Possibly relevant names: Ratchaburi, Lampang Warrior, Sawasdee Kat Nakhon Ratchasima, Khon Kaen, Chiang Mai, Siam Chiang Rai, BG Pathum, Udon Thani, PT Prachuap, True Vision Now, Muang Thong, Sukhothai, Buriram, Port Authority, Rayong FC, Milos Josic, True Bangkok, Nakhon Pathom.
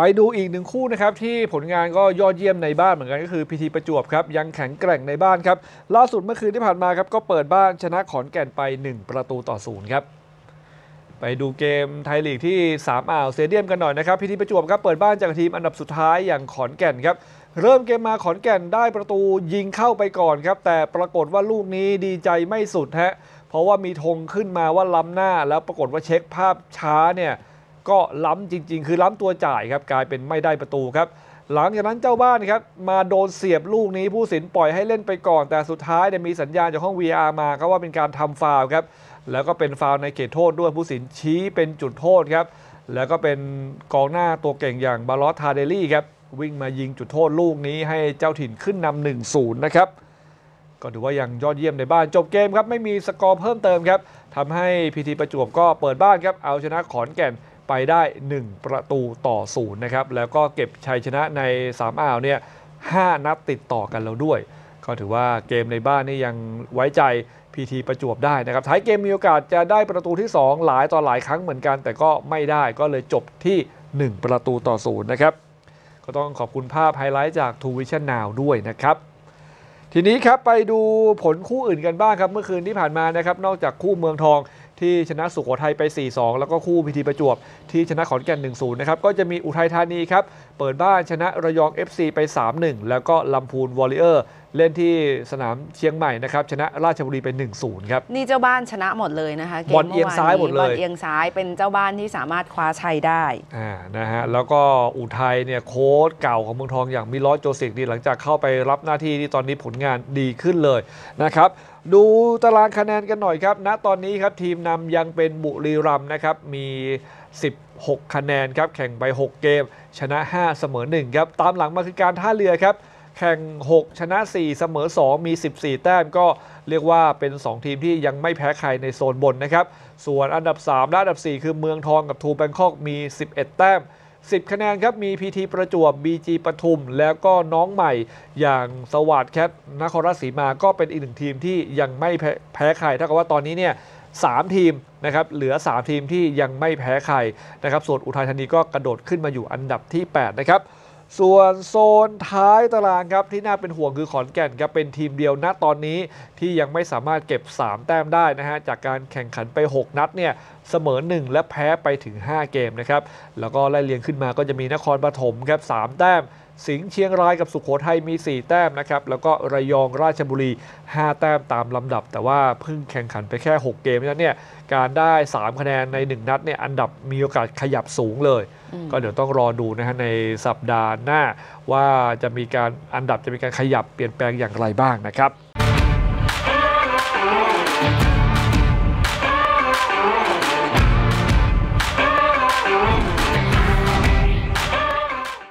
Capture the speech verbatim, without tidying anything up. ไปดูอีกหนึ่งคู่นะครับที่ผลงานก็ยอดเยี่ยมในบ้านเหมือนกันก็คือพีทีประจวบครับยังแข็งแกร่งในบ้านครับล่าสุดเมื่อคืนที่ผ่านมาครับก็เปิดบ้านชนะขอนแก่นไปหนึ่งประตูต่อศูนย์ครับไปดูเกมไทยลีกที่สามอ่าวสเตเดียมกันหน่อยนะครับพีทีประจวบครับเปิดบ้านจากทีมอันดับสุดท้ายอย่างขอนแก่นครับเริ่มเกมมาขอนแก่นได้ประตูยิงเข้าไปก่อนครับแต่ปรากฏว่าลูกนี้ดีใจไม่สุดฮะเพราะว่ามีธงขึ้นมาว่าล้ำหน้าแล้วปรากฏว่าเช็คภาพช้าเนี่ยก็ล้ำจริงๆคือล้ำตัวจ่ายครับกลายเป็นไม่ได้ประตูครับหลังจากนั้นเจ้าบ้านครับมาโดนเสียบลูกนี้ผู้ตัดสินปล่อยให้เล่นไปก่อนแต่สุดท้ายเนี่ยมีสัญญาณจากห้อง วี อาร์ มาก็ว่าเป็นการทำฟาวล์ครับแล้วก็เป็นฟาวล์ในเขตโทษด้วยผู้ตัดสินชี้เป็นจุดโทษครับแล้วก็เป็นกองหน้าตัวเก่งอย่างบาลอสทาเดลี่ครับวิ่งมายิงจุดโทษลูกนี้ให้เจ้าถิ่นขึ้นนำหนึ่งศูนย์นะครับก็ถือว่ายังยอดเยี่ยมในบ้านจบเกมครับไม่มีสกอร์เพิ่มเติมครับทำให้พีทีประจวบก็เปิดบ้านครับเอาชนะขอนแก่นไปได้หนึ่งประตูต่อศูนย์นะครับแล้วก็เก็บชัยชนะในสามอ่าวเนี่ยห้านัดติดต่อกันแล้วด้วยก็ถือว่าเกมในบ้านนี่ยังไว้ใจพีทีประจวบได้นะครับท้ายเกมมีโอกาสจะได้ประตูที่สองหลายต่อหลายครั้งเหมือนกันแต่ก็ไม่ได้ก็เลยจบที่หนึ่งประตูต่อศูนย์นะครับก็ต้องขอบคุณภาพไฮไลท์จาก True Vision Now ด้วยนะครับทีนี้ครับไปดูผลคู่อื่นกันบ้างครับเมื่อคืนที่ผ่านมานะครับนอกจากคู่เมืองทองที่ชนะสุโขทัยไป สี่สอง แล้วก็คู่พีทีประจวบที่ชนะขอนแก่น หนึ่งศูนย์ นะครับก็จะมีอุทัยธานีครับเปิดบ้านชนะระยอง เอฟ ซี ไป สามหนึ่ง แล้วก็ลำพูนวอริเออร์เล่นที่สนามเชียงใหม่นะครับชนะราชบุรีไป หนึ่งศูนย์ ครับนี่เจ้าบ้านชนะหมดเลยนะคะบอลเอียงซ้ายหมดเลยบอลเอียงซ้ายเป็นเจ้าบ้านที่สามารถคว้าชัยได้อ่านะฮะแล้วก็อุทัยเนี่ยโค้ชเก่าของเมืองทองอย่างมิลอสโจซิกนี่หลังจากเข้าไปรับหน้าที่ที่ตอนนี้ผลงานดีขึ้นเลยนะครับดูตารางคะแนนกันหน่อยครับณตอนนี้ครับทีมนำยังเป็นบุรีรัมย์นะครับมีสิบหกคะแนนครับแข่งไปหกเกมชนะห้าเสมอหนึ่งครับตามหลังมาคือการท่าเรือครับแข่งหกชนะสี่เสมอสองมีสิบสี่แต้มก็เรียกว่าเป็นสองทีมที่ยังไม่แพ้ใครในโซนบนนะครับส่วนอันดับสามและอันดับสี่คือเมืองทองกับทรูแบงคอกมีสิบเอ็ดแต้มสิบคะแนนครับมี พี ที ประจวบ บี จี ปทุมแล้วก็น้องใหม่อย่างสวัสดิ์แคทนครราชสีมาก็เป็นอีกหนึ่งทีมที่ยังไม่แพ้แพ้ใครเท่ากับว่าตอนนี้เนี่ยสามทีมนะครับเหลือสามทีมที่ยังไม่แพ้ใครนะครับส่วนอุทัยธานีก็กระโดดขึ้นมาอยู่อันดับที่แปดนะครับส่วนโซนท้ายตารางครับที่น่าเป็นห่วงคือขอนแก่นครับเป็นทีมเดียวณตอนนี้ที่ยังไม่สามารถเก็บสามแต้มได้นะฮะจากการแข่งขันไปหกนัดเนี่ยเสมอหนึ่งและแพ้ไปถึงห้าเกมนะครับแล้วก็ไล่เรียงขึ้นมาก็จะมีนครปฐมครับสามแต้มสิงห์เชียงรายกับสุโขทัยมีสี่แต้มนะครับแล้วก็ระยองราชบุรีห้าแต้มตามลำดับแต่ว่าเพิ่งแข่งขันไปแค่หกเกมนั้นเนี่ยการได้สามคะแนนในหนึ่งนัดเนี่ยอันดับมีโอกาสขยับสูงเลยก็เดี๋ยวต้องรอดูนะฮะในสัปดาห์หน้าว่าจะมีการอันดับจะมีการขยับเปลี่ยนแปลงอย่างไรบ้างนะครับ